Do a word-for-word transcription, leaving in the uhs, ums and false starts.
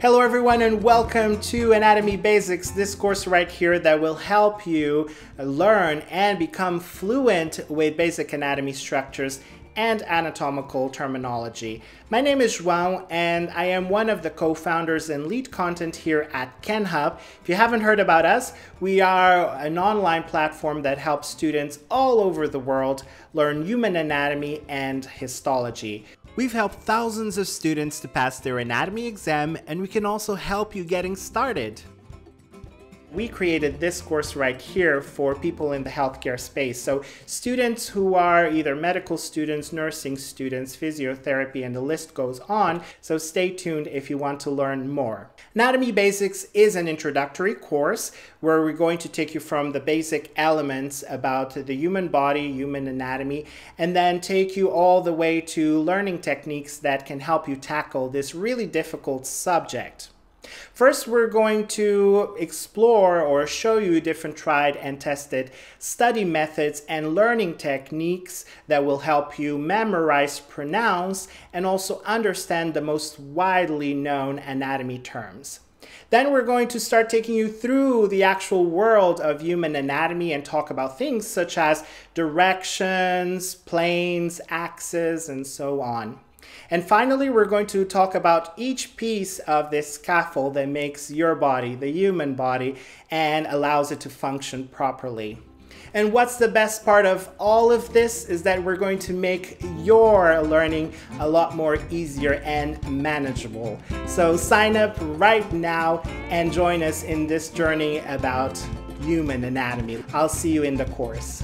Hello everyone and welcome to Anatomy Basics, this course right here that will help you learn and become fluent with basic anatomy structures and anatomical terminology. My name is João and I am one of the co-founders and lead content here at KenHub. If you haven't heard about us, we are an online platform that helps students all over the world learn human anatomy and histology. We've helped thousands of students to pass their anatomy exam, and we can also help you getting started. We created this course right here for people in the healthcare space. So students who are either medical students, nursing students, physiotherapy, and the list goes on. So stay tuned if you want to learn more. Anatomy Basics is an introductory course where we're going to take you from the basic elements about the human body, human anatomy, and then take you all the way to learning techniques that can help you tackle this really difficult subject. First, we're going to explore or show you different tried and tested study methods and learning techniques that will help you memorize, pronounce, and also understand the most widely known anatomy terms. Then we're going to start taking you through the actual world of human anatomy and talk about things such as directions, planes, axes, and so on. And finally, we're going to talk about each piece of this scaffold that makes your body, the human body, and allows it to function properly. And what's the best part of all of this is that we're going to make your learning a lot more easier and manageable. So sign up right now and join us in this journey about human anatomy. I'll see you in the course.